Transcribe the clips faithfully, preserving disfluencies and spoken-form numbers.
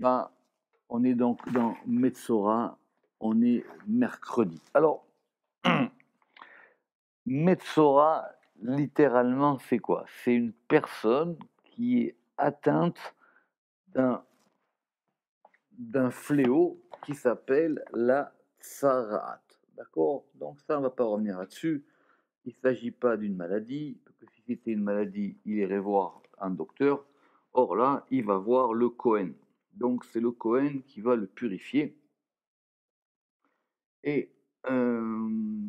Ben, on est donc dans Metzora, on est mercredi. Alors, Metzora, littéralement, c'est quoi? C'est une personne qui est atteinte d'un, d'un fléau qui s'appelle la tsaraat. D'accord? Donc ça, on ne va pas revenir là-dessus. Il ne s'agit pas d'une maladie, parce que si c'était une maladie, il irait voir un docteur. Or là, il va voir le Cohen. Donc c'est le Cohen qui va le purifier. Et euh,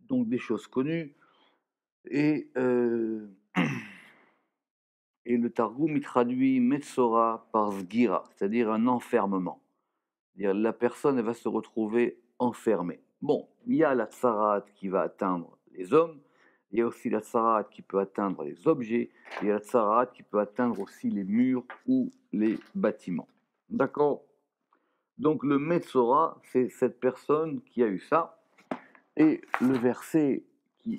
donc des choses connues. Et, euh, et le Targum, il traduit Metzora par Sgira, c'est-à-dire un enfermement. C'est-à-dire la personne, elle va se retrouver enfermée. Bon, il y a la tsaraat qui va atteindre les hommes, il y a aussi la tsaraat qui peut atteindre les objets, il y a la tsaraat qui peut atteindre aussi les murs ou les bâtiments. D'accord? Donc le Metzora, c'est cette personne qui a eu ça. Et le verset qui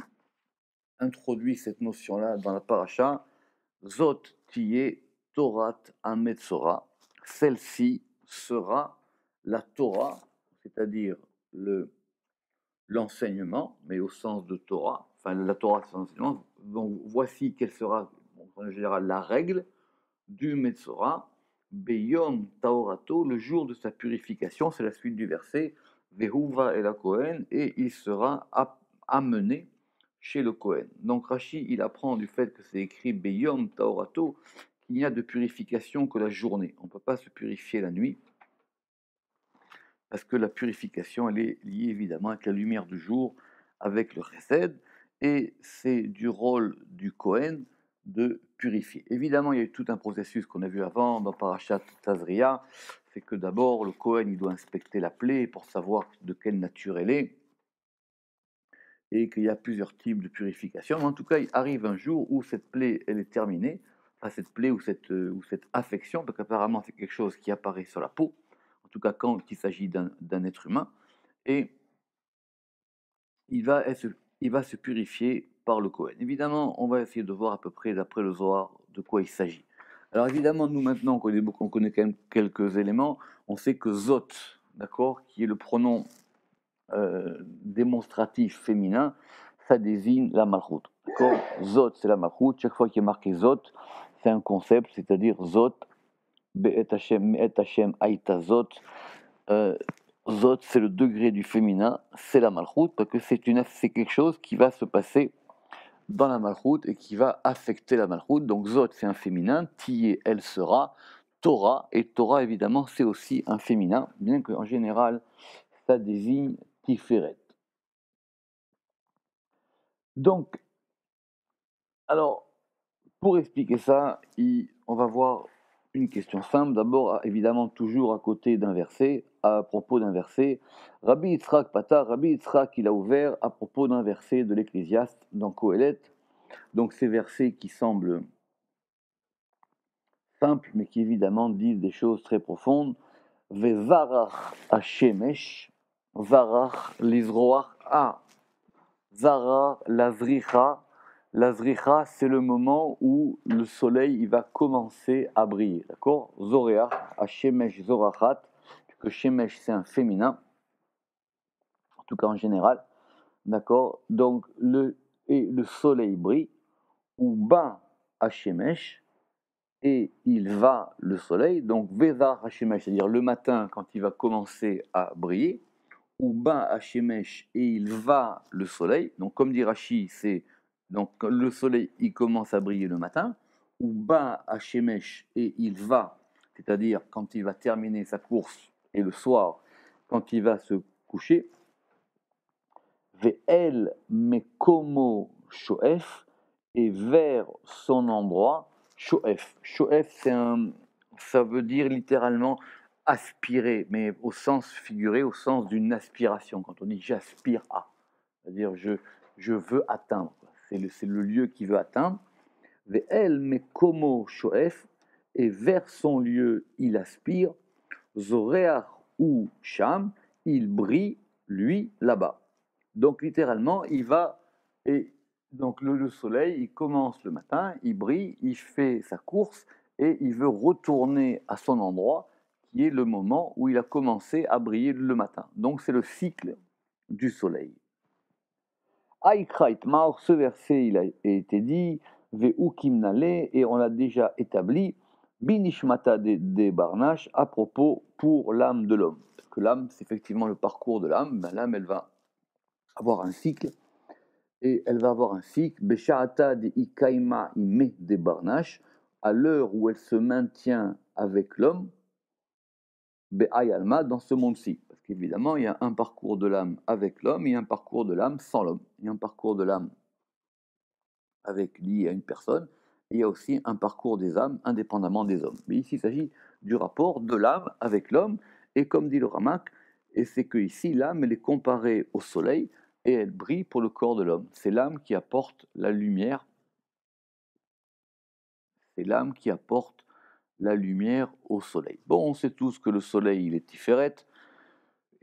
introduit cette notion-là dans la paracha, Zot tiye Torat ha-Metzora, celle-ci sera la Torah, c'est-à-dire le l'enseignement, mais au sens de Torah, enfin la Torah c'est l'enseignement, donc voici quelle sera, en général, la règle du Metzora, Beyom Taorato, le jour de sa purification, c'est la suite du verset, Vehuva el Kohen, et il sera amené chez le Kohen. Donc Rashi, il apprend du fait que c'est écrit Beyom Taorato, qu'il n'y a de purification que la journée, on ne peut pas se purifier la nuit, parce que la purification, elle est liée évidemment avec la lumière du jour, avec le chesed, et c'est du rôle du Kohen de purifier. Évidemment, il y a eu tout un processus qu'on a vu avant dans Parashat Tazria, c'est que d'abord, le Kohen, il doit inspecter la plaie pour savoir de quelle nature elle est, et qu'il y a plusieurs types de purification. En tout cas, il arrive un jour où cette plaie, elle est terminée, enfin cette plaie ou cette, ou cette affection, parce qu'apparemment, c'est quelque chose qui apparaît sur la peau, en tout cas quand il s'agit d'un, d'un être humain, et il va, être, il va se purifier par le Kohen. Évidemment, on va essayer de voir à peu près, d'après le Zohar, de quoi il s'agit. Alors évidemment, nous maintenant, on connaît, on connaît quand même quelques éléments, on sait que Zot, d'accord, qui est le pronom euh, démonstratif féminin, ça désigne la Malchut. D'accord, Zot, c'est la Malchut, chaque fois qu'il est marqué Zot, c'est un concept, c'est-à-dire Zot, Be'et Hashem, Me'et Hashem, Aïta Zot. Euh, Zot, c'est le degré du féminin, c'est la Malchut, parce que c'est, une, c'est quelque chose qui va se passer dans la Malchut et qui va affecter la Malchut. Donc Zot, c'est un féminin, Tiye, elle sera, Torah, et Torah, évidemment, c'est aussi un féminin, bien qu'en général, ça désigne Tiferet. Donc, alors, pour expliquer ça, il, on va voir une question simple, d'abord, évidemment, toujours à côté d'un verset, à propos d'un verset. Rabbi Yitzhak Patar, Rabbi Yitzhak, il a ouvert à propos d'un verset de l'Ecclésiaste dans Kohelet. Donc, ces versets qui semblent simples, mais qui évidemment disent des choses très profondes. Vevarach Hashemesh, Varach l'Izroach A, Zara l'Azricha. La zricha, c'est le moment où le soleil il va commencer à briller, d'accord? Zoréach, à Shemesh Zorachat, que Shemesh c'est un féminin, en tout cas en général, d'accord? Donc le, et le soleil brille, ou bas à Shemesh, et il va le soleil, donc Vezar à Shemesh, c'est-à-dire le matin quand il va commencer à briller, ou bas à Shemesh, et il va le soleil, donc comme dit Rashi, c'est donc le soleil, il commence à briller le matin, ou bas à Shemesh, et il va, c'est-à-dire quand il va terminer sa course, et le soir, quand il va se coucher, ve'el mekomo shoef, et vers son endroit, shoef. Shoef, c'est un, ça veut dire littéralement aspirer, mais au sens figuré, au sens d'une aspiration, quand on dit j'aspire à, c'est-à-dire je, je veux atteindre. C'est le, c'est le lieu qu'il veut atteindre. Ve'el mekomo shoef, et vers son lieu il aspire. Zoreach ou sham, il brille lui là-bas. Donc littéralement il va, et donc le, le soleil il commence le matin, il brille, il fait sa course et il veut retourner à son endroit qui est le moment où il a commencé à briller le matin. Donc c'est le cycle du soleil. Aïkra Itmar, ce verset il a été dit, Ve'ukimnale, et on l'a déjà établi, Binishmata de Barnash, à propos pour l'âme de l'homme. Que l'âme, c'est effectivement le parcours de l'âme, ben, l'âme elle va avoir un cycle, et elle va avoir un cycle, Besha'ata de Ikaima Ime de Barnash, à l'heure où elle se maintient avec l'homme, Be'ayalma, dans ce monde-ci. Parce qu'évidemment, il y a un parcours de l'âme avec l'homme et un parcours de l'âme sans l'homme. Il y a un parcours de l'âme avec lié à une personne, et il y a aussi un parcours des âmes indépendamment des hommes. Mais ici, il s'agit du rapport de l'âme avec l'homme, et comme dit le Ramak, et c'est que ici, l'âme, elle est comparée au soleil, et elle brille pour le corps de l'homme. C'est l'âme qui apporte la lumière. C'est l'âme qui apporte la lumière au soleil. Bon, on sait tous que le soleil, il est Tiferet,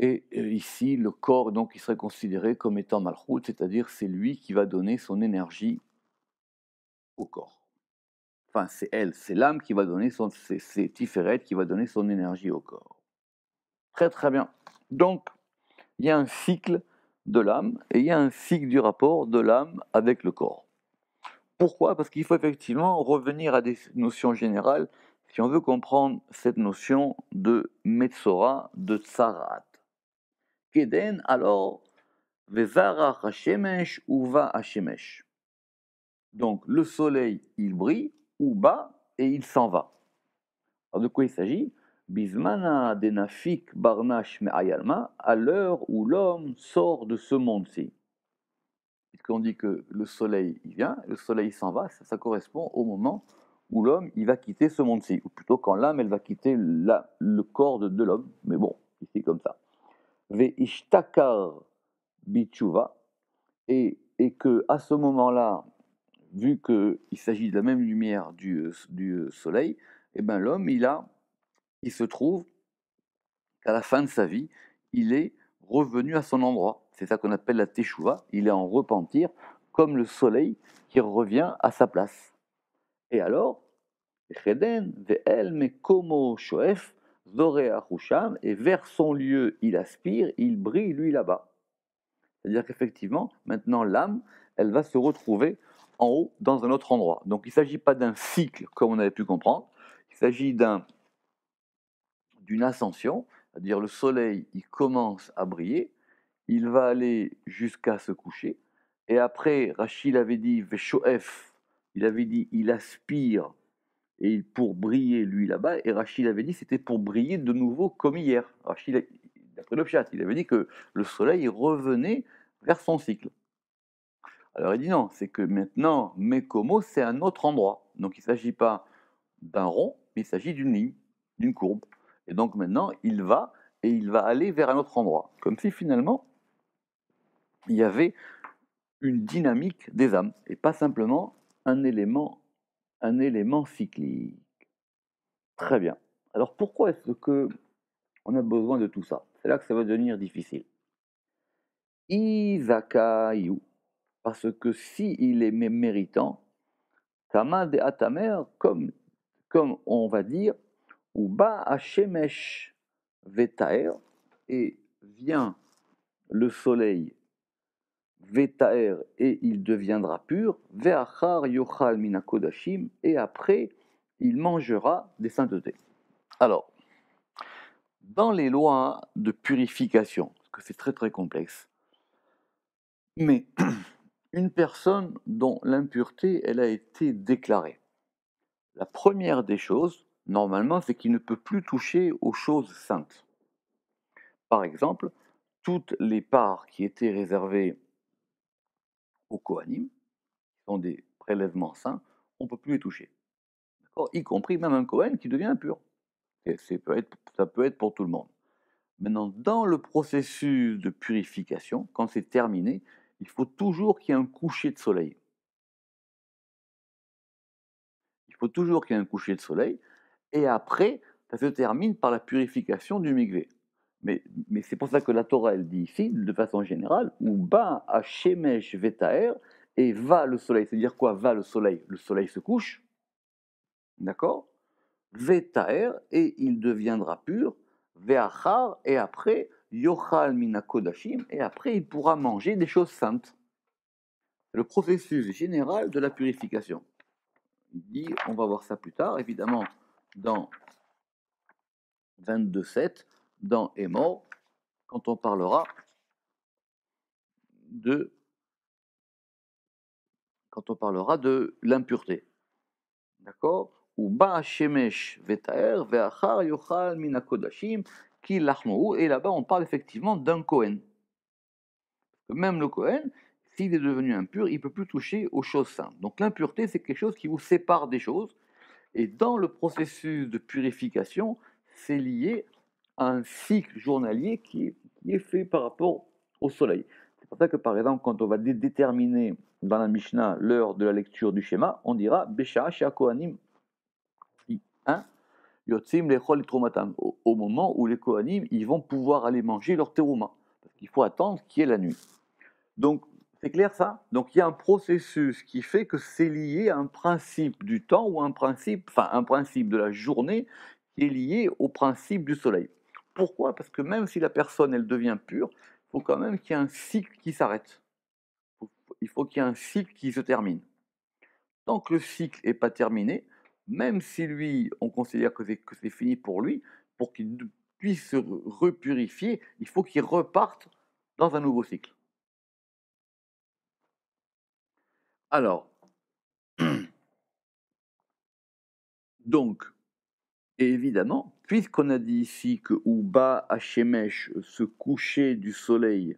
et ici, le corps, donc, il serait considéré comme étant Malchut, c'est-à-dire c'est lui qui va donner son énergie au corps. Enfin, c'est elle, c'est l'âme qui va donner son... C'est Tiferet qui va donner son énergie au corps. Très, très bien. Donc, il y a un cycle de l'âme, et il y a un cycle du rapport de l'âme avec le corps. Pourquoi? Parce qu'il faut effectivement revenir à des notions générales si on veut comprendre cette notion de Metzora, de Tsarat. Keden, alors, Vezarach Hashemesh uva Hashemesh. Donc le soleil, il brille, ou bat, et il s'en va. Alors de quoi il s'agit? Bismana denafik barnash me'ayalma, à l'heure où l'homme sort de ce monde-ci. Puisqu'on dit que le soleil, il vient, le soleil s'en va, ça, ça correspond au moment où l'homme, il va quitter ce monde-ci, ou plutôt quand l'âme, elle va quitter la, le corps de, de l'homme, mais bon, ici comme ça. Ve'ishtakar bitchuva, et, et que à ce moment-là, vu qu'il s'agit de la même lumière du, du soleil, et ben l'homme, il, a, il se trouve qu'à la fin de sa vie, il est revenu à son endroit. C'est ça qu'on appelle la teshuva, il est en repentir, comme le soleil qui revient à sa place. Et alors, Cheden ve'el mekomo shoef zorea husham, et vers son lieu il aspire, il brille lui là-bas. C'est-à-dire qu'effectivement, maintenant l'âme, elle va se retrouver en haut dans un autre endroit. Donc il ne s'agit pas d'un cycle comme on avait pu comprendre, il s'agit d'un, d'une ascension, c'est-à-dire le soleil il commence à briller, il va aller jusqu'à se coucher, et après, Rachid avait dit « Veshoef », il avait dit « il aspire » et pour briller, lui, là-bas, et Rachid avait dit « c'était pour briller de nouveau comme hier ». Rachid, d'après le Pshat, il avait dit que le soleil revenait vers son cycle. Alors il dit non, c'est que maintenant, Mekomo, c'est un autre endroit. Donc il ne s'agit pas d'un rond, mais il s'agit d'une ligne, d'une courbe. Et donc maintenant, il va, et il va aller vers un autre endroit. Comme si finalement, il y avait une dynamique des âmes, et pas simplement un élément, un élément cyclique. Très bien. Alors pourquoi est-ce qu'on a besoin de tout ça? C'est là que ça va devenir difficile. Izakayu, parce que s'il est méritant, Tamad et Atamer, comme on va dire, ou Ba Hashemesh Vetaer, et vient le soleil Vetaer, et il deviendra pur, Veachar Yochal Minakodashim, et après, il mangera des saintetés. Alors, dans les lois de purification, parce que c'est très très complexe, mais une personne dont l'impureté, elle a été déclarée, la première des choses, normalement, c'est qu'il ne peut plus toucher aux choses saintes. Par exemple, toutes les parts qui étaient réservées aux Kohanim, qui sont des prélèvements saints, on ne peut plus les toucher. D'accord ? Y compris même un Kohen qui devient impur. Et ça peut être, ça peut être pour tout le monde. Maintenant, dans le processus de purification, quand c'est terminé, il faut toujours qu'il y ait un coucher de soleil. Il faut toujours qu'il y ait un coucher de soleil, et après, ça se termine par la purification du mikvé. Mais, mais c'est pour ça que la Torah, elle dit ici, de façon générale, « Ou ba à shemesh vetaer » et « va le soleil ». C'est-à-dire quoi « va le soleil » Le soleil se couche, d'accord ? Vetaer, et il deviendra pur, Veachar, et après, Yochal mina kodashim, et après il pourra manger des choses saintes. Le processus général de la purification. Il dit, on va voir ça plus tard, évidemment, dans vingt-deux sept, dans Emor, quand on parlera de, quand on parlera de l'impureté. D'accord ? Ou ba shemesh vetaer veachar yochal mina kodashim ki lachmou, et là-bas on parle effectivement d'un Kohen. Même le Kohen, s'il est devenu impur, il ne peut plus toucher aux choses saintes. Donc l'impureté, c'est quelque chose qui vous sépare des choses. Et dans le processus de purification, c'est lié à un cycle journalier qui est, qui est fait par rapport au soleil. C'est pour ça que, par exemple, quand on va dé déterminer dans la Mishnah l'heure de la lecture du schéma, on dira « Besha'a she'a kohanim hein, yotzim lechol troumatam » au moment où les kohanim ils vont pouvoir aller manger leur terouma. Parce qu'il faut attendre qu'il y ait la nuit. Donc, c'est clair ça? Donc il y a un processus qui fait que c'est lié à un principe du temps ou un principe, enfin un principe de la journée qui est lié au principe du soleil. Pourquoi? Parce que même si la personne elle devient pure, il faut quand même qu'il y ait un cycle qui s'arrête. Il faut qu'il y ait un cycle qui se termine. Tant que le cycle n'est pas terminé, même si lui, on considère que c'est fini pour lui, pour qu'il puisse se repurifier, il faut qu'il reparte dans un nouveau cycle. Alors, donc, et évidemment, puisqu'on a dit ici que Uba Hashemesh, ce coucher du soleil,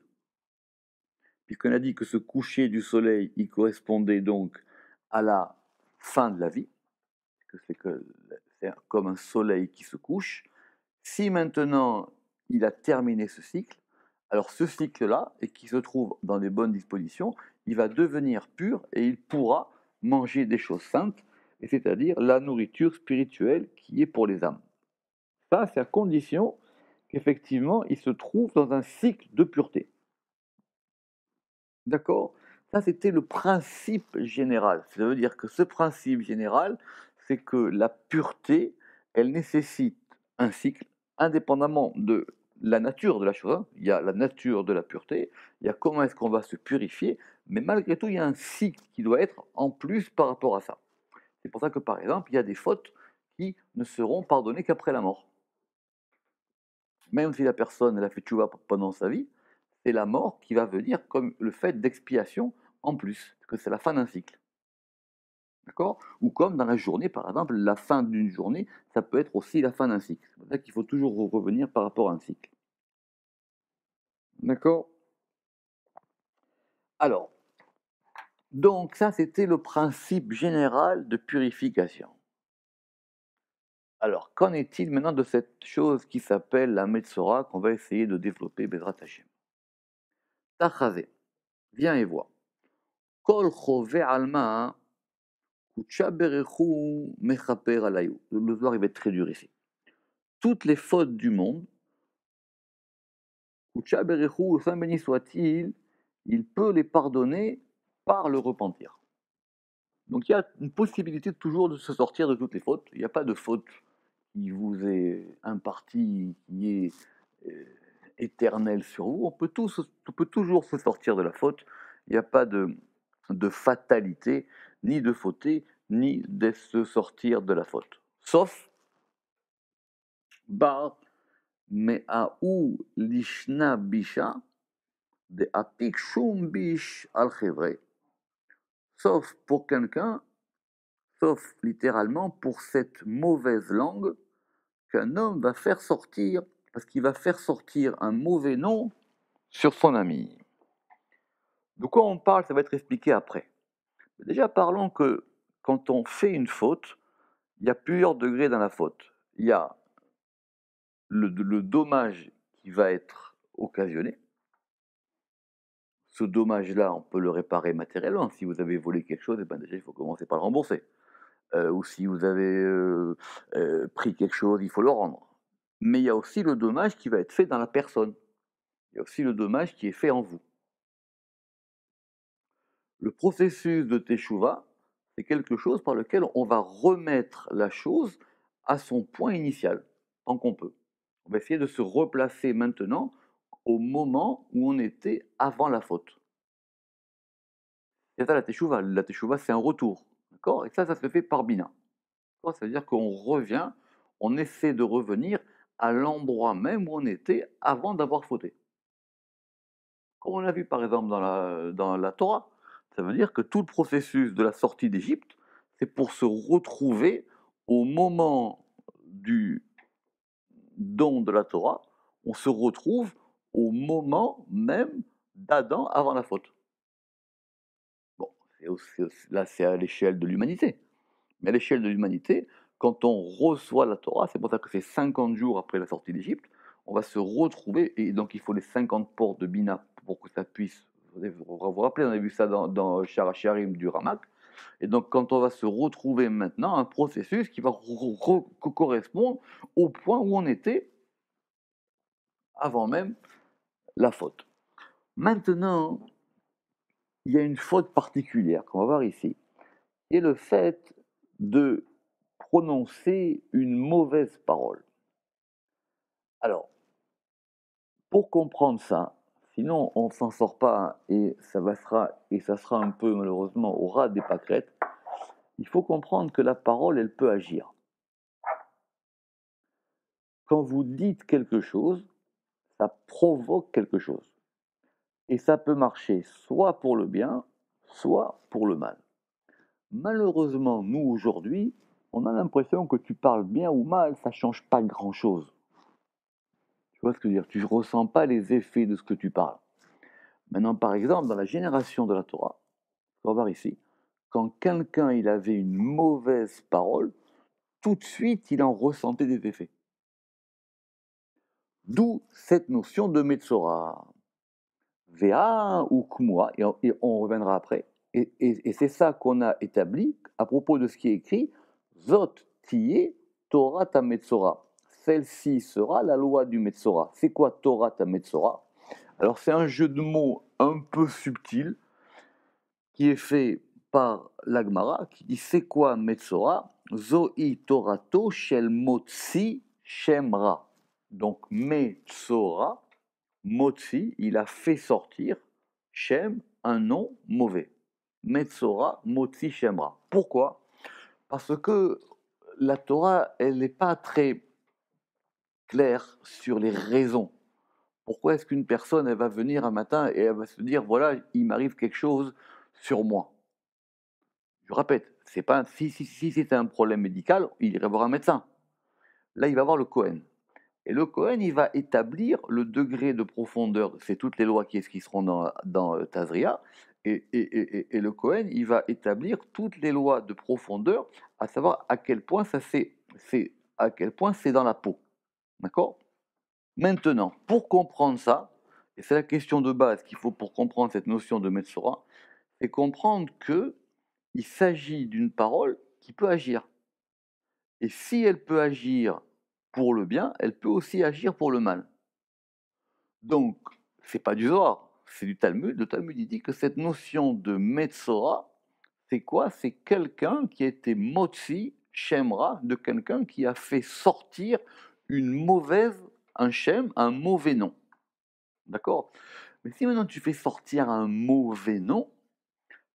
puisqu'on a dit que ce coucher du soleil, il correspondait donc à la fin de la vie, que c'est que c'est comme un soleil qui se couche, si maintenant il a terminé ce cycle, alors ce cycle-là, et qui se trouve dans des bonnes dispositions, il va devenir pur et il pourra manger des choses saintes, c'est-à-dire la nourriture spirituelle qui est pour les âmes. Ça, c'est à condition qu'effectivement, il se trouve dans un cycle de pureté. D'accord? Ça, c'était le principe général. Ça veut dire que ce principe général, c'est que la pureté, elle nécessite un cycle, indépendamment de la nature de la chose. Il y a la nature de la pureté, il y a comment est-ce qu'on va se purifier, mais malgré tout, il y a un cycle qui doit être en plus par rapport à ça. C'est pour ça que, par exemple, il y a des fautes qui ne seront pardonnées qu'après la mort. Même si la personne elle a fait tchouva pendant sa vie, c'est la mort qui va venir comme le fait d'expiation en plus, parce que c'est la fin d'un cycle. D'accord? Ou comme dans la journée, par exemple, la fin d'une journée, ça peut être aussi la fin d'un cycle. C'est pour ça qu'il faut toujours revenir par rapport à un cycle. D'accord? Alors, donc ça c'était le principe général de purification. Alors, qu'en est-il maintenant de cette chose qui s'appelle la Metzora qu'on va essayer de développer, Bezrat Hashem? Tachazé, viens et vois. Kol chove alma. Le soir, il va être très dur ici. Toutes les fautes du monde, le Saint béni soit-il, il peut les pardonner par le repentir. Donc il y a une possibilité toujours de se sortir de toutes les fautes. Il n'y a pas de faute qui vous est impartie, qui est euh, éternelle sur vous. On peut, tous, on peut toujours se sortir de la faute. Il n'y a pas de, de fatalité, ni de fauter, ni de se sortir de la faute. Sauf bar me'aou lishna bisha de apik shum bish al chevre. Sauf pour quelqu'un, sauf littéralement pour cette mauvaise langue qu'un homme va faire sortir, parce qu'il va faire sortir un mauvais nom sur son ami. De quoi on parle, ça va être expliqué après. Déjà, parlons que quand on fait une faute, il y a plusieurs degrés dans la faute. Il y a le, le dommage qui va être occasionné. Ce dommage-là, on peut le réparer matériellement. Si vous avez volé quelque chose, eh ben déjà, il faut commencer par le rembourser. Euh, ou si vous avez euh, euh, pris quelque chose, il faut le rendre. Mais il y a aussi le dommage qui va être fait dans la personne. Il y a aussi le dommage qui est fait en vous. Le processus de teshuva, c'est quelque chose par lequel on va remettre la chose à son point initial, tant qu'on peut. On va essayer de se replacer maintenant au moment où on était avant la faute. C'est ça la teshuva. La teshuva, c'est un retour. D'accord? Et ça, ça se fait par bina. Ça veut dire qu'on revient, on essaie de revenir à l'endroit même où on était avant d'avoir fauté. Comme on l'a vu par exemple dans la, dans la Torah, ça veut dire que tout le processus de la sortie d'Égypte, c'est pour se retrouver au moment du don de la Torah, on se retrouve au moment même d'Adam avant la faute. Bon, aussi, là c'est à l'échelle de l'humanité. Mais à l'échelle de l'humanité, quand on reçoit la Torah, c'est pour ça que c'est cinquante jours après la sortie d'Égypte, on va se retrouver, et donc il faut les cinquante portes de Bina pour que ça puisse, vous vous rappelez, on a vu ça dans, dans Sharacharim du Ramak, et donc quand on va se retrouver maintenant, un processus qui va correspondre au point où on était avant même la faute. Maintenant, il y a une faute particulière qu'on va voir ici, et le fait de prononcer une mauvaise parole. Alors, pour comprendre ça, sinon on ne s'en sort pas et ça, va sera, et ça sera un peu malheureusement au ras des pâquerettes, il faut comprendre que la parole, elle peut agir. Quand vous dites quelque chose, ça provoque quelque chose. Et ça peut marcher soit pour le bien, soit pour le mal. Malheureusement, nous aujourd'hui, on a l'impression que tu parles bien ou mal, ça ne change pas grand-chose. Tu vois ce que je veux dire? Tu ne ressens pas les effets de ce que tu parles. Maintenant, par exemple, dans la génération de la Torah, on va voir ici, quand quelqu'un il avait une mauvaise parole, tout de suite, il en ressentait des effets. D'où cette notion de Metzora. Vea ou Kmoa, et on reviendra après. Et, et, et c'est ça qu'on a établi à propos de ce qui est écrit « Zot tiye Torah ta Metzora ». Celle-ci sera la loi du Metzora. C'est quoi Torah ta Metzora? Alors c'est un jeu de mots un peu subtil qui est fait par l'Agmara qui dit « C'est quoi Metzora ?»« Zohi Torato shel motzi shemra ». Donc Metzora, motzi, il a fait sortir, shem, un nom mauvais. Metzora, Motzi, Shemra. Pourquoi? Parce que la Torah, elle n'est pas très claire sur les raisons. Pourquoi est-ce qu'une personne, elle va venir un matin et elle va se dire, voilà, il m'arrive quelque chose sur moi? Je répète, c'est pas un, si, si, si c'était un problème médical, il irait voir un médecin. Là, il va voir le Kohen. Et le Kohen, il va établir le degré de profondeur, c'est toutes les lois qui, qui seront dans, dans Tazria, Et, et, et, et le Kohen, il va établir toutes les lois de profondeur, à savoir à quel point ça c'est, c'est à quel point c'est dans la peau. D'accord? Maintenant, pour comprendre ça, et c'est la question de base qu'il faut pour comprendre cette notion de Metzora, c'est comprendre que il s'agit d'une parole qui peut agir. Et si elle peut agir pour le bien, elle peut aussi agir pour le mal. Donc, c'est pas du Zohar. C'est du Talmud. Le Talmud il dit que cette notion de Metzora, c'est quoi? C'est quelqu'un qui a été motzi, shemra, de quelqu'un qui a fait sortir une mauvaise, un shem, un mauvais nom. D'accord? Mais si maintenant tu fais sortir un mauvais nom,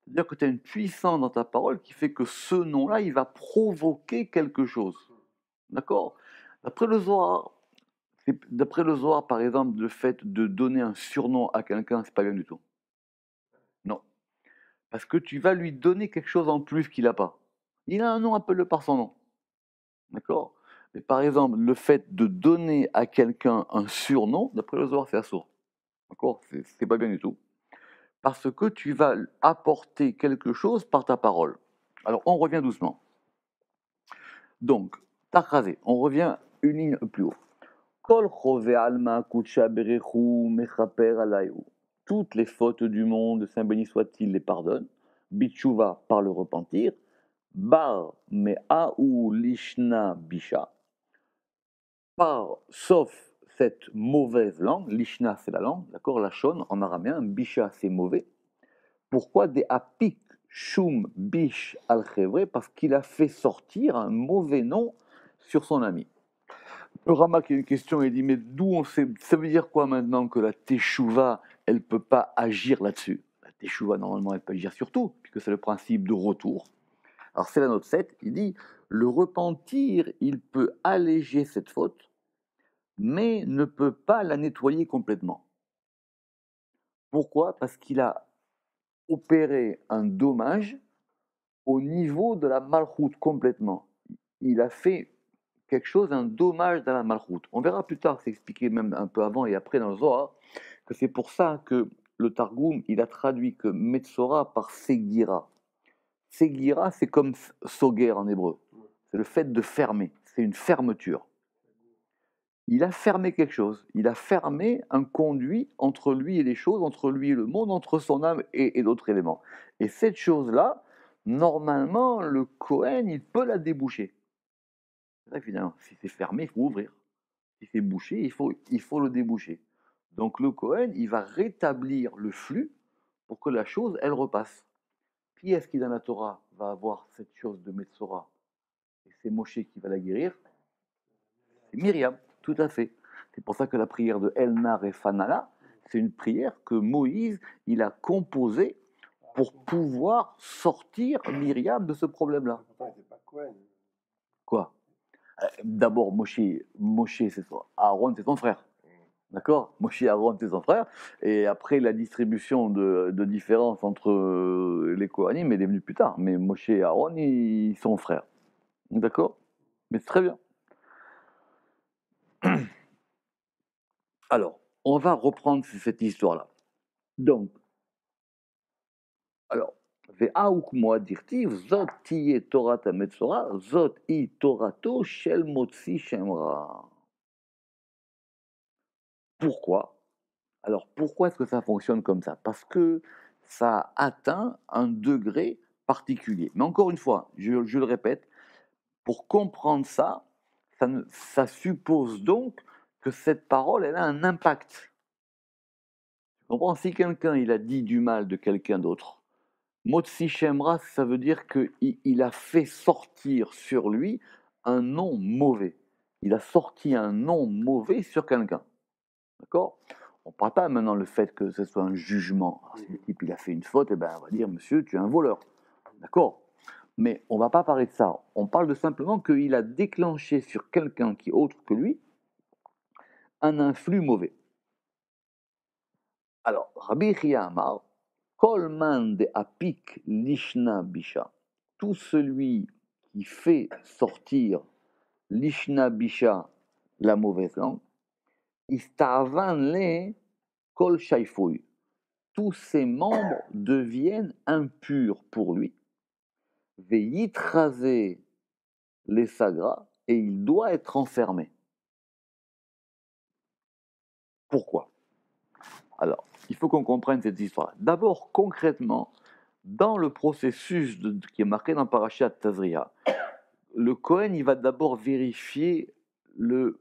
c'est-à-dire que tu as une puissance dans ta parole qui fait que ce nom-là, il va provoquer quelque chose. D'accord? D'après le Zohar, D'après le Zohar, par exemple, le fait de donner un surnom à quelqu'un, c'est pas bien du tout. Non. Parce que tu vas lui donner quelque chose en plus qu'il n'a pas. Il a un nom, appelle-le par son nom. D'accord? Mais par exemple, le fait de donner à quelqu'un un surnom, d'après le Zohar, c'est assourd. D'accord? C'est pas bien du tout. Parce que tu vas apporter quelque chose par ta parole. Alors, on revient doucement. Donc, t'as rasé. On revient une ligne plus haut. Toutes les fautes du monde, Saint béni soit-il, les pardonne. Bitchouva par le repentir. Bar me'aou lishna bisha. Par, sauf cette mauvaise langue, lishna c'est la langue, d'accord, la shon en araméen, bisha c'est mauvais. Pourquoi des apik shum bish al-chevre? Parce qu'il a fait sortir un mauvais nom sur son ami. Le Ramak a une question, il dit, mais d'où on sait, ça veut dire quoi maintenant que la Teshuvah, elle ne peut pas agir là-dessus? La Teshuvah, normalement, elle peut agir sur tout, puisque c'est le principe de retour. Alors c'est la note sept, il dit, le repentir, il peut alléger cette faute, mais ne peut pas la nettoyer complètement. Pourquoi? Parce qu'il a opéré un dommage au niveau de la malchoute complètement. Il a fait quelque chose, un dommage dans la malchoute. On verra plus tard, c'est expliqué même un peu avant et après dans le Zohar, que c'est pour ça que le Targum, il a traduit que Metzora par Segira. Segira, c'est comme Soger en hébreu. C'est le fait de fermer, c'est une fermeture. Il a fermé quelque chose, il a fermé un conduit entre lui et les choses, entre lui et le monde, entre son âme et, et d'autres éléments. Et cette chose-là, normalement, le Kohen, il peut la déboucher. C'est ça que finalement, si c'est fermé, il faut ouvrir. Si c'est bouché, il faut, il faut le déboucher. Donc le Kohen, il va rétablir le flux pour que la chose, elle repasse. Qui est-ce qui dans la Torah va avoir cette chose de Metzora? Et c'est Moshe qui va la guérir. C'est Myriam, tout à fait. C'est pour ça que la prière de El Nar et Fanala, c'est une prière que Moïse, il a composée pour pouvoir sortir Myriam de ce problème-là. Quoi? D'abord, Moshe, Moshe c'est son, Aaron, c'est son frère. D'accord? Moshe et Aaron, c'est son frère. Et après, la distribution de, de différences entre les Kohanim est venue plus tard. Mais Moshe et Aaron, ils sont frères. D'accord? Mais c'est très bien. Alors, on va reprendre cette histoire-là. Donc, alors, pourquoi? Alors, pourquoi est-ce que ça fonctionne comme ça? Parce que ça atteint un degré particulier. Mais encore une fois, je, je le répète, pour comprendre ça, ça, ne, ça suppose donc que cette parole, elle a un impact. Tu comprends? Si quelqu'un, il a dit du mal de quelqu'un d'autre, Motsi Shemra, ça veut dire qu'il a fait sortir sur lui un nom mauvais. Il a sorti un nom mauvais sur quelqu'un. D'accord? On ne parle pas maintenant le fait que ce soit un jugement. Alors, si le type il a fait une faute, eh ben, on va dire « Monsieur, tu es un voleur ». D'accord? Mais on ne va pas parler de ça. On parle de simplement qu'il a déclenché sur quelqu'un qui est autre que lui un influx mauvais. Alors, Rabbi Chia Amar, Kolman de Apik Lishna Bisha. Tout celui qui fait sortir Lishna Bisha, la mauvaise langue, Istavan le Kol Shaifoui. Tous ses membres deviennent impurs pour lui. Veyitrase les sagras, et il doit être enfermé. Pourquoi? Alors, il faut qu'on comprenne cette histoire. D'abord, concrètement, dans le processus de, qui est marqué dans Parashat Tazria, le Kohen, il va d'abord vérifier le,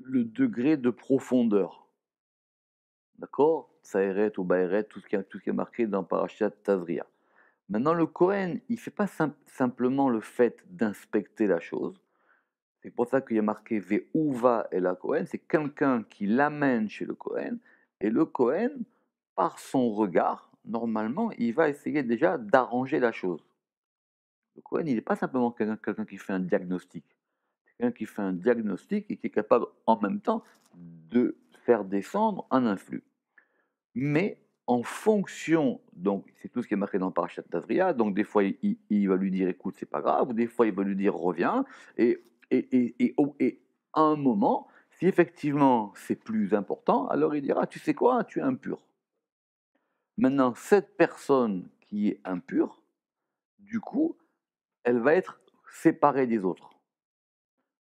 le degré de profondeur. D'accord? Sahéret ou Bahéret, tout ce qui est marqué dans Parashat Tazria. Maintenant, le Kohen, il ne fait pas simp- simplement le fait d'inspecter la chose. C'est pour ça qu'il y a marqué Ve'uva et la Kohen, c'est quelqu'un qui l'amène chez le Kohen, et le Kohen, par son regard, normalement, il va essayer déjà d'arranger la chose. Le Kohen, il n'est pas simplement quelqu'un, quelqu'un qui fait un diagnostic. C'est quelqu'un qui fait un diagnostic et qui est capable en même temps de faire descendre un influx. Mais en fonction, donc c'est tout ce qui est marqué dans Parashat Tazria, donc des fois il, il, il va lui dire écoute, c'est pas grave, ou des fois il va lui dire reviens, et Et, et, et, et à un moment, si effectivement c'est plus important, alors il dira, tu sais quoi, tu es impur. Maintenant, cette personne qui est impure, du coup, elle va être séparée des autres.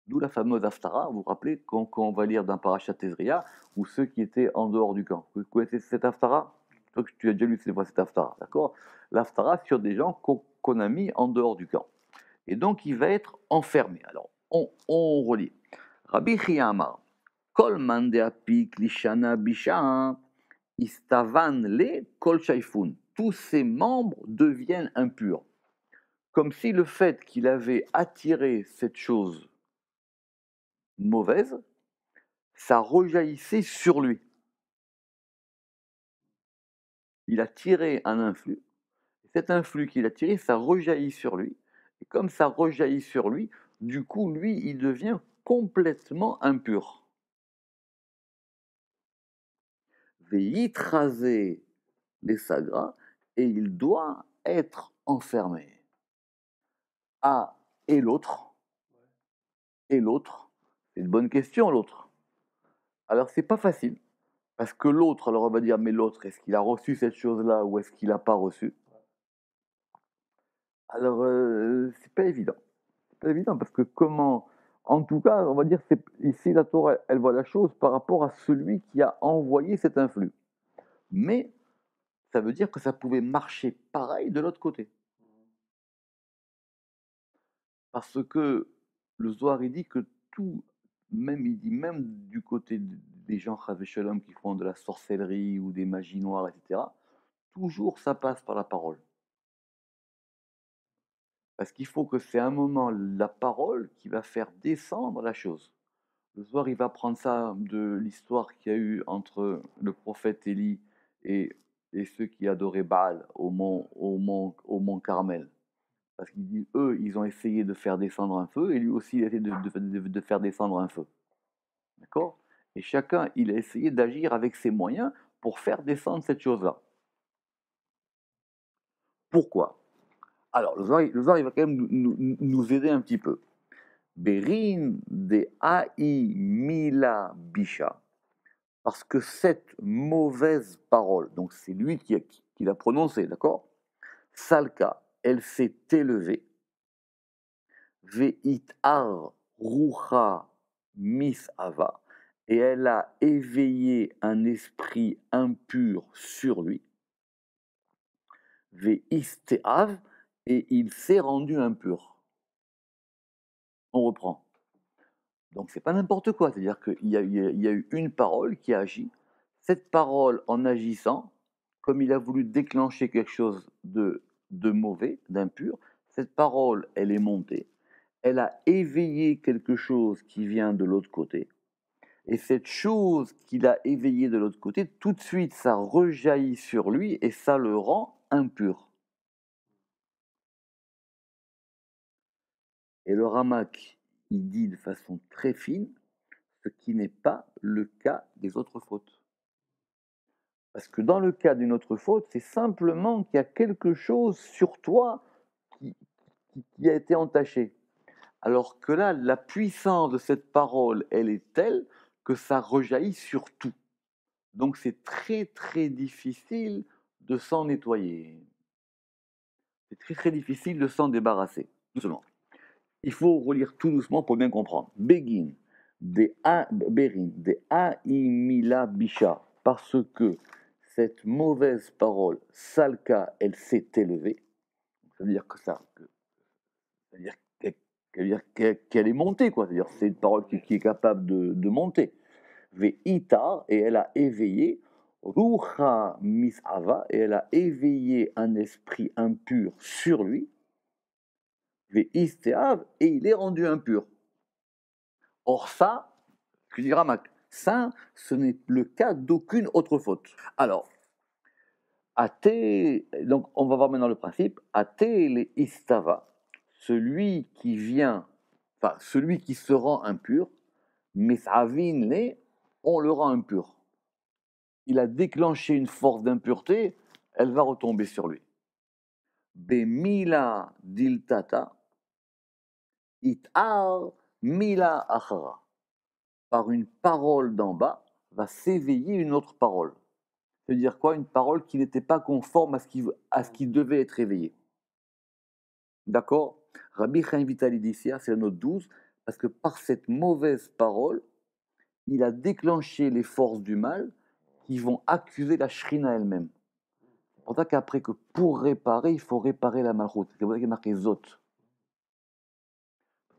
D'où la fameuse Haftara, vous vous rappelez, quand, quand on va lire d'un Parashat Tazria, ou ceux qui étaient en dehors du camp. Vous connaissez cette Haftara? Tu as déjà lu cette Haftara, d'accord? L'Haftara sur des gens qu'on, qu'on a mis en dehors du camp. Et donc, il va être enfermé. Alors, on, on relit. Rabbi Chia Amar, Kol man de apik lishana bisha, istavan le kol shaifun. Tous ses membres deviennent impurs. comme si le fait qu'il avait attiré cette chose mauvaise, ça rejaillissait sur lui. Il a tiré un influx, et cet influx qu'il a tiré, ça rejaillit sur lui, et comme ça rejaillit sur lui, du coup, lui, il devient complètement impur. Veitraser les sagras, et il doit être enfermé. Ah, et l'autre Et l'autre C'est une bonne question, l'autre. Alors, c'est pas facile, parce que l'autre, alors on va dire, mais l'autre, est-ce qu'il a reçu cette chose-là ou est-ce qu'il n'a pas reçu? Alors, euh, c'est pas évident. C'est pas évident, parce que comment... En tout cas, on va dire, ici, la Torah, elle, elle voit la chose par rapport à celui qui a envoyé cet influx. Mais, ça veut dire que ça pouvait marcher pareil de l'autre côté. Parce que le Zohar, il dit que tout, même, il dit même du côté des gens Shalom qui font de la sorcellerie ou des magies noires, et cetera, toujours ça passe par la parole. Parce qu'il faut que c'est un moment la parole qui va faire descendre la chose. Le Zohar, il va prendre ça de l'histoire qu'il y a eu entre le prophète Élie et, et ceux qui adoraient Baal au mont, au mont, au mont Carmel. Parce qu'il dit, eux, ils ont essayé de faire descendre un feu, et lui aussi, il a essayé de, de, de, de faire descendre un feu. D'accord? Et chacun, il a essayé d'agir avec ses moyens pour faire descendre cette chose-là. Pourquoi? Alors, le Zohar, le Zohar, il va quand même nous, nous, nous aider un petit peu. Berin de Ai Mila Bisha. Parce que cette mauvaise parole, donc c'est lui qui, qui, qui l'a prononcée, d'accord? Salka, elle s'est élevée. Veit ar rucha misava. Et elle a éveillé un esprit impur sur lui. Veisteav. Et il s'est rendu impur. On reprend. Donc c'est pas n'importe quoi, c'est-à-dire qu'il y a, il y a eu une parole qui a agi. Cette parole, en agissant, comme il a voulu déclencher quelque chose de, de mauvais, d'impur, cette parole, elle est montée. Elle a éveillé quelque chose qui vient de l'autre côté. Et cette chose qu'il a éveillée de l'autre côté, tout de suite, ça rejaillit sur lui et ça le rend impur. Et le Ramak, il dit de façon très fine, ce qui n'est pas le cas des autres fautes. Parce que dans le cas d'une autre faute, c'est simplement qu'il y a quelque chose sur toi qui, qui a été entaché. Alors que là, la puissance de cette parole, elle est telle que ça rejaillit sur tout. Donc c'est très très difficile de s'en nettoyer. C'est très très difficile de s'en débarrasser, doucement. Il faut relire tout doucement pour bien comprendre. Begin, de a, Berin, de Aimila Bisha, parce que cette mauvaise parole, Salka, elle s'est élevée. Ça veut dire que ça, ça veut dire qu'elle qu qu est montée, quoi. C'est-à-dire c'est une parole qui, qui est capable de, de monter. Veita, et elle a éveillé. Rucha Misava, et elle a éveillé un esprit impur sur lui. Et il est rendu impur. Or ça, que dit Ramak, ça, ce n'est le cas d'aucune autre faute. Alors, athée, donc on va voir maintenant le principe, athée le istava, celui qui vient, enfin celui qui se rend impur, mesavin le, on le rend impur. Il a déclenché une force d'impureté, elle va retomber sur lui. Bemila diltata. Itar mila achara. Par une parole d'en bas, va s'éveiller une autre parole. Ça veut dire quoi? Une parole qui n'était pas conforme à ce, qui, à ce qui devait être éveillé. D'accord? Rabbi Chaim Vital Idicia, c'est la note douze, parce que par cette mauvaise parole, il a déclenché les forces du mal qui vont accuser la Shrina elle-même. C'est pour ça qu'après que pour réparer, il faut réparer la malchoute. C'est pour ça qu'il y a marqué Zot.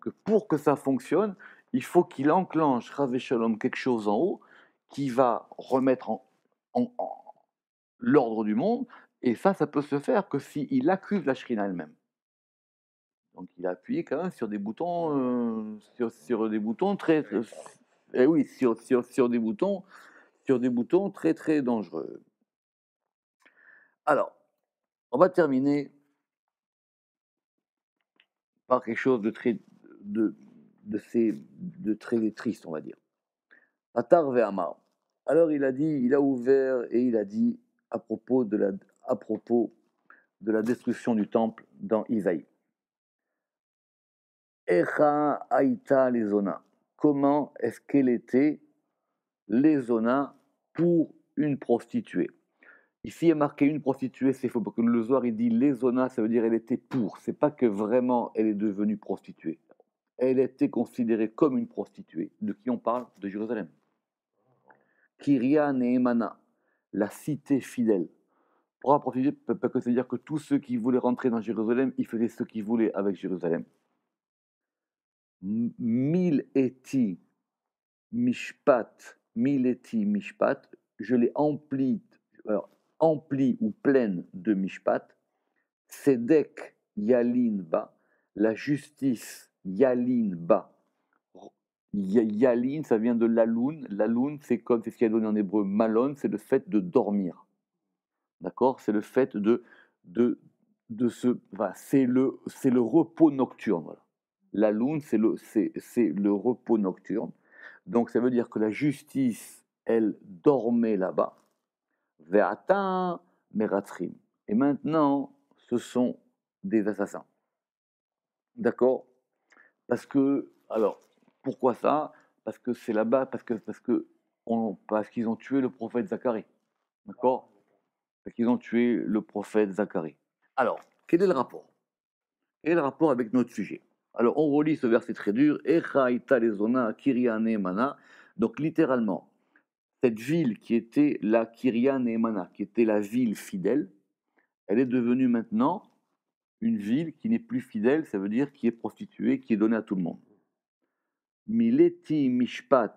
Que pour que ça fonctionne, il faut qu'il enclenche, Rav Shalom, quelque chose en haut qui va remettre en, en, en l'ordre du monde, et ça, ça peut se faire que s'il accuse la Shrina elle-même. Donc il a appuyé quand même sur des boutons, euh, sur, sur des boutons très, très eh oui, sur, sur, sur des boutons, sur des boutons très très dangereux. Alors, on va terminer par quelque chose de très de de, ces, de très triste, on va dire. Atar ve'amar. Alors il a dit, il a ouvert et il a dit à propos de la à propos de la destruction du temple dans Isaïe. Echa aïta lezona. Comment est-ce qu'elle était lezona pour une prostituée? Ici, il est marqué une prostituée, c'est faux, parce que le Zohar, il dit lezona, ça veut dire elle était pour. C'est pas que vraiment elle est devenue prostituée. Elle était considérée comme une prostituée. De qui on parle? De Jérusalem. Kiria Neemana, la cité fidèle. Pour la prostituée, parce que ça veut dire que tous ceux qui voulaient rentrer dans Jérusalem, ils faisaient ce qu'ils voulaient avec Jérusalem. Mileti Mishpat, Mileti Mishpat, je l'ai empli, alors, empli ou pleine de Mishpat, Sedek Yalinba, la justice Yalinba. Yalin, ça vient de laloun. Laloun, c'est comme c'est ce qu'il y a donné en hébreu malon, c'est le fait de dormir. D'accord, c'est le fait de de de se, enfin, c'est le c'est le repos nocturne. Voilà. La lune, c'est le, c'est, c'est le repos nocturne. Donc, ça veut dire que la justice, elle dormait là-bas. Ve'ata meratrim. Et maintenant, ce sont des assassins. D'accord? Parce que, alors, pourquoi ça? Parce que c'est là-bas, parce que, parce que, on, parce qu'ils ont tué le prophète Zacharie. D'accord? Parce qu'ils ont tué le prophète Zacharie. Alors, quel est le rapport? Quel est le rapport avec notre sujet? Alors, on relit ce verset très dur. Donc, littéralement, cette ville qui était la Kiria Neemana, qui était la ville fidèle, elle est devenue maintenant une ville qui n'est plus fidèle, ça veut dire qui est prostituée, qui est donnée à tout le monde. Mileti Mishpat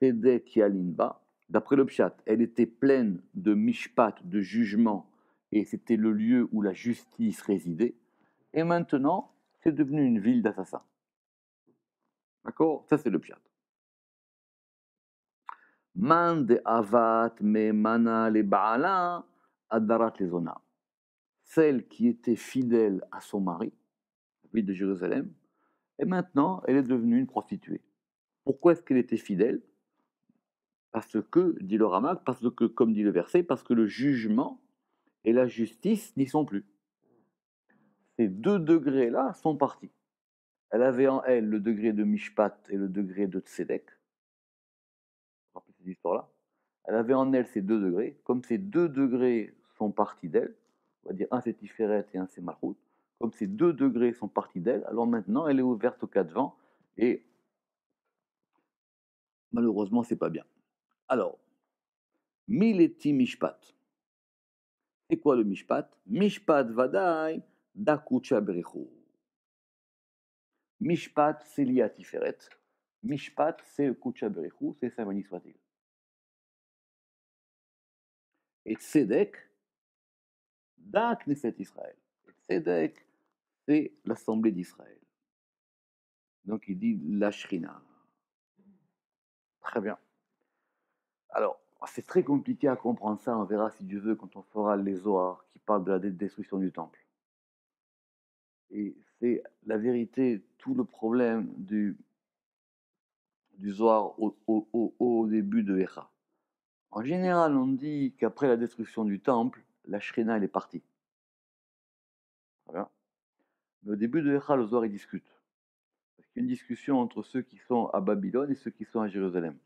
Sedek Yalinba. D'après le Pshat, elle était pleine de Mishpat, de jugement, et c'était le lieu où la justice résidait. Et maintenant, c'est devenu une ville d'assassins. D'accord? Ça, c'est le pshat. Man de avat me mana le baala adarat le zona. Celle qui était fidèle à son mari, la ville de Jérusalem, et maintenant, elle est devenue une prostituée. Pourquoi est-ce qu'elle était fidèle? Parce que, dit le Ramak, parce que, comme dit le verset, parce que le jugement et la justice n'y sont plus. Ces deux degrés-là sont partis. Elle avait en elle le degré de Mishpat et le degré de Tzedek. Rappelez cette histoire-là. Elle avait en elle ces deux degrés. Comme ces deux degrés sont partis d'elle, on va dire un c'est Tiferet et un c'est Malchut, comme ces deux degrés sont partis d'elle, alors maintenant elle est ouverte aux quatre vents et malheureusement c'est pas bien. Alors, Mileti Mishpat. C'est quoi le Mishpat? Mishpat Vadaï Dakucha Berichu. Mishpat, c'est lié à Tiferet. Mishpat, c'est le Kucha Berichu, c'est sa manie soit-il. Et Tzedek, Da Knesset Israël. Et Tzedek, c'est l'Assemblée d'Israël. Donc il dit la Shrina. Très bien. Alors, c'est très compliqué à comprendre ça, on verra si Dieu veut quand on fera les Zohar qui parlent de la destruction du temple. Et c'est la vérité, tout le problème du, du Zohar au, au, au début de Echa. En général, on dit qu'après la destruction du temple, la Shrina, elle est partie. Voilà. Mais au début de Echa, le Zohar, il discute. Parce qu'il y a une discussion entre ceux qui sont à Babylone et ceux qui sont à Jérusalem.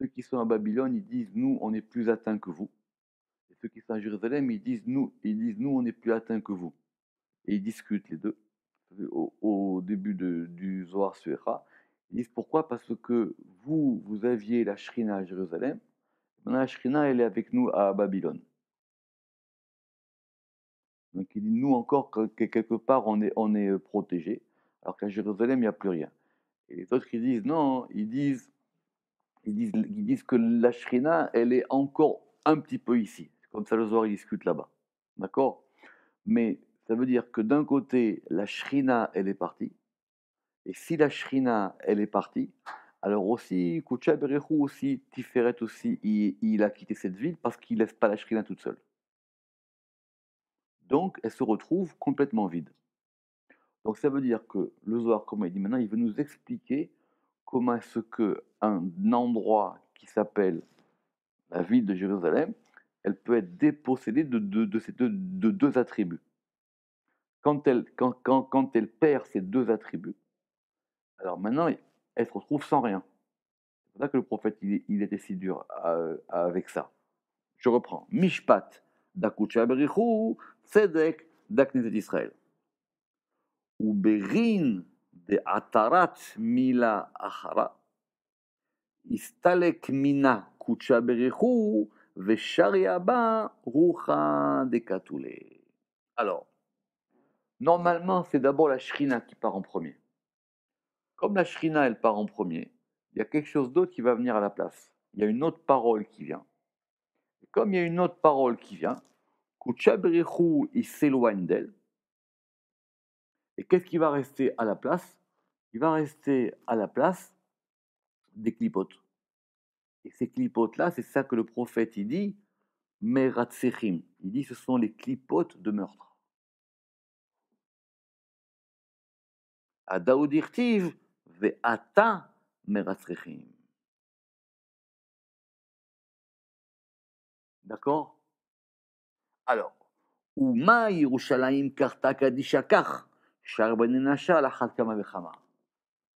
Ceux qui sont à Babylone, ils disent « Nous, on est plus atteints que vous ». Et ceux qui sont à Jérusalem, ils disent « Nous, ils disent, nous on est plus atteints que vous ». Et ils discutent les deux, au, au début de, du Zohar Suera. Ils disent pourquoi? Parce que vous, vous aviez la Shrina à Jérusalem, maintenant la Shrina, elle est avec nous à Babylone. Donc il dit, nous encore, que quelque part, on est, on est protégés, alors qu'à Jérusalem, il n'y a plus rien. Et les autres, ils disent, non, ils disent, ils disent, ils disent que la Shrina, elle est encore un petit peu ici. Comme ça, le Zohar, ils discutent là-bas. D'accord? Mais Ça veut dire que d'un côté, la shrina, elle est partie. Et si la shrina, elle est partie, alors aussi, Kucha Berechou aussi, Tiferet aussi, il, il a quitté cette ville parce qu'il ne laisse pas la shrina toute seule. Donc, elle se retrouve complètement vide. Donc, ça veut dire que le Zohar, comme il dit maintenant, il veut nous expliquer comment est-ce qu'un endroit qui s'appelle la ville de Jérusalem, elle peut être dépossédée de, de, de, ces deux, de deux attributs. Quand elle, quand, quand, quand elle perd ces deux attributs, alors maintenant, elle se retrouve sans rien. C'est pour ça que le prophète, il, il était si dur à, à, avec ça. Je reprends. « Mishpat d'Akucha Berichou, Tzedek d'Aknezet Israël. » Ou Berin de Atarat Mila Achara. Istalek Mina Kucha Berichou, Veshariaba Rucha de Katoulé. Alors, normalement, c'est d'abord la shrina qui part en premier. Comme la shrina, elle part en premier, il y a quelque chose d'autre qui va venir à la place. Il y a une autre parole qui vient. Et comme il y a une autre parole qui vient, Kucha Berichou, il s'éloigne d'elle. Et qu'est-ce qui va rester à la place? Il va rester à la place des clipotes. Et ces clipotes-là, c'est ça que le prophète il dit, « Meratsechim ». Il dit ce sont les clipotes de meurtre. « Adaoudirtiv ve'ata meratsechim ». D'accord? Alors, « Uma Yerushalayim karta kadishakach »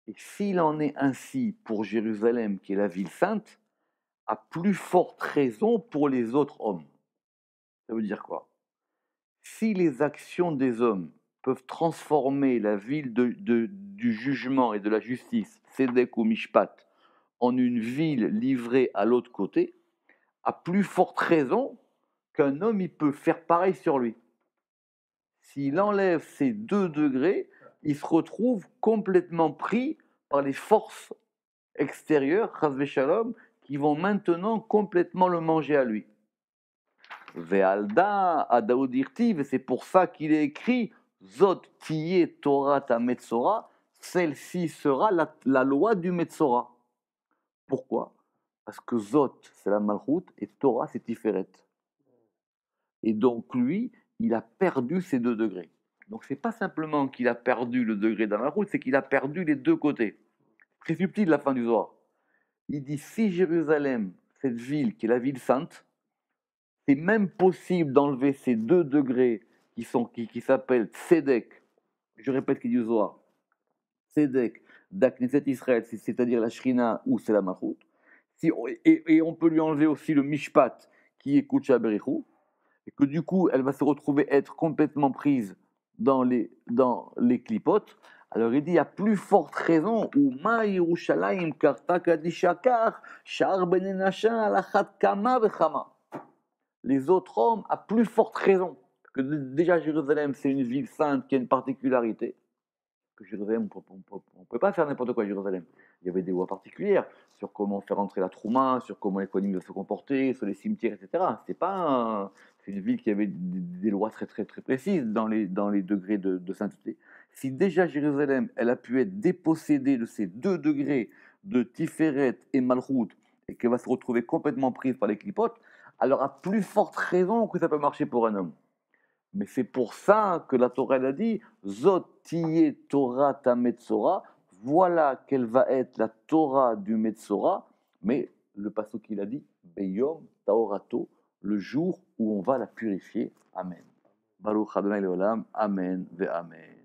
Et s'il en est ainsi pour Jérusalem, qui est la ville sainte, à plus forte raison pour les autres hommes. Ça veut dire quoi? Si les actions des hommes peuvent transformer la ville de, de, du jugement et de la justice, Tzedek ou Mishpat, en une ville livrée à l'autre côté, à plus forte raison qu'un homme il peut faire pareil sur lui. S'il enlève ces deux degrés, il se retrouve complètement pris par les forces extérieures, Chazve Shalom, qui vont maintenant complètement le manger à lui. Ve'alda adaoudirtiv, et c'est pour ça qu'il est écrit Zot tiye Torah ta Metzora, celle-ci sera la, la loi du Metzora. Pourquoi? Parce que Zot, c'est la Malchut, et Torah, c'est Tiferet. Et donc lui, il a perdu ces deux degrés. Donc ce n'est pas simplement qu'il a perdu le degré dans la route, c'est qu'il a perdu les deux côtés. Très subtil la fin du Zohar. Il dit, si Jérusalem, cette ville qui est la ville sainte, c'est même possible d'enlever ces deux degrés qui sont, qui, qui s'appellent Tzedek, je répète qu'il dit Zohar, Tzedek, Dakneset Israël, c'est-à-dire la Shrina ou c'est la Malchut, si, et, et on peut lui enlever aussi le Mishpat qui est Kucha Berichou, et que du coup, elle va se retrouver être complètement prise dans les, dans les clipotes. Alors il dit, il y a plus forte raison, ou Ma Yerushalayim karta kadishakar, shar benenasha lachat kama vechama. Les autres hommes, à plus forte raison, que déjà Jérusalem, c'est une ville sainte qui a une particularité. Que Jérusalem, on ne peut pas faire n'importe quoi à Jérusalem. Il y avait des lois particulières sur comment faire entrer la trouma, sur comment les kohanim doivent se comporter, sur les cimetières, et cetera. C'est pas un... C'est une ville qui avait des lois très très très précises dans les, dans les degrés de, de sainteté. Si déjà Jérusalem, elle a pu être dépossédée de ces deux degrés de Tiferet et Malchut, et qu'elle va se retrouver complètement prise par les clipotes, alors à plus forte raison que ça peut marcher pour un homme. Mais c'est pour ça que la Torah elle a dit « Zot tiye Torah ta Metzora » voilà qu'elle va être la Torah du Metzora, mais le passage qu'il a dit « Beyom taorato » le jour où on va la purifier. Amen. Baruch Adonai Leolam. Amen ve Amen.